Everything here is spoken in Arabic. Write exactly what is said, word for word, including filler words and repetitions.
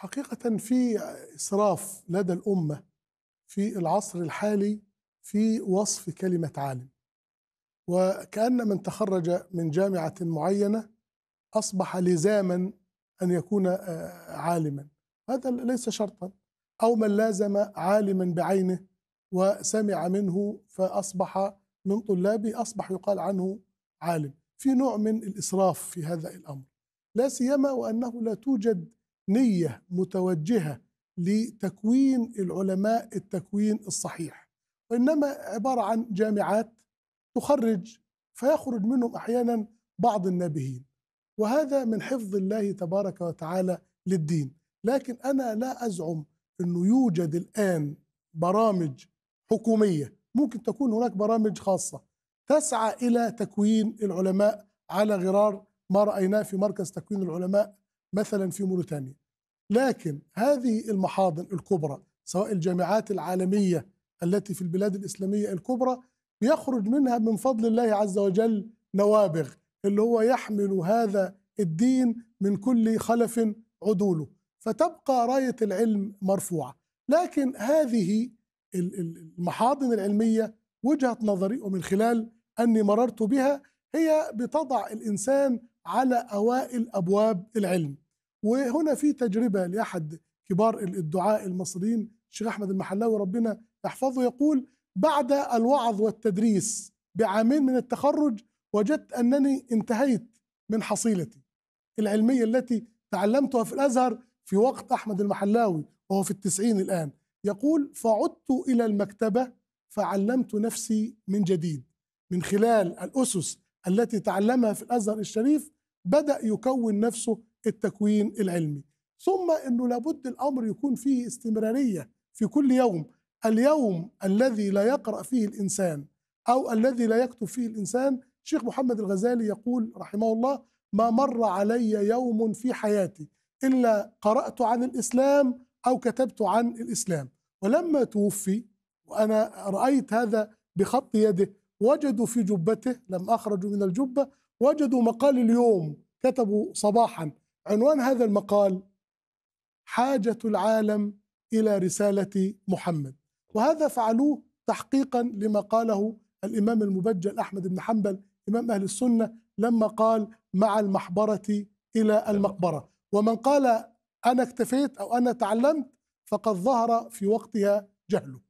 حقيقة في إسراف لدى الأمة في العصر الحالي في وصف كلمة عالم، وكأن من تخرج من جامعة معينة أصبح لزاما أن يكون عالما، هذا ليس شرطا، أو من لازم عالما بعينه وسمع منه فأصبح من طلابه أصبح يقال عنه عالم. في نوع من الإسراف في هذا الأمر، لا سيما وأنه لا توجد نية متوجهة لتكوين العلماء التكوين الصحيح، وإنما عبارة عن جامعات تخرج فيخرج منهم أحيانا بعض النابهين، وهذا من حفظ الله تبارك وتعالى للدين. لكن أنا لا أزعم أنه يوجد الآن برامج حكومية، ممكن تكون هناك برامج خاصة تسعى إلى تكوين العلماء على غرار ما رأيناه في مركز تكوين العلماء مثلا في موريتانيا، لكن هذه المحاضن الكبرى سواء الجامعات العالمية التي في البلاد الإسلامية الكبرى بيخرج منها من فضل الله عز وجل نوابغ اللي هو يحمل هذا الدين من كل خلف عدوله، فتبقى راية العلم مرفوعة. لكن هذه المحاضن العلمية وجهة نظري ومن خلال أني مررت بها هي بتضع الإنسان على أوائل أبواب العلم. وهنا في تجربة لأحد كبار الدعاء المصريين الشيخ أحمد المحلاوي ربنا يحفظه، يقول: بعد الوعظ والتدريس بعامين من التخرج وجدت أنني انتهيت من حصيلتي العلمية التي تعلمتها في الأزهر في وقت أحمد المحلاوي وهو في التسعين الآن. يقول: فعدت إلى المكتبة فعلمت نفسي من جديد من خلال الأسس التي تعلمها في الأزهر الشريف، بدأ يكون نفسه التكوين العلمي. ثم أنه لابد الأمر يكون فيه استمرارية في كل يوم. اليوم الذي لا يقرأ فيه الإنسان أو الذي لا يكتب فيه الإنسان، الشيخ محمد الغزالي يقول رحمه الله: ما مر علي يوم في حياتي إلا قرأت عن الإسلام أو كتبت عن الإسلام. ولما توفي وأنا رأيت هذا بخط يده، وجدوا في جبته لما أخرجوا من الجبة وجدوا مقال اليوم كتبوا صباحا، عنوان هذا المقال: حاجة العالم إلى رسالة محمد. وهذا فعلوه تحقيقا لما قاله الإمام المبجل أحمد بن حنبل إمام أهل السنة لما قال: مع المحبرة إلى المقبرة. ومن قال أنا اكتفيت أو أنا تعلمت فقد ظهر في وقتها جهله.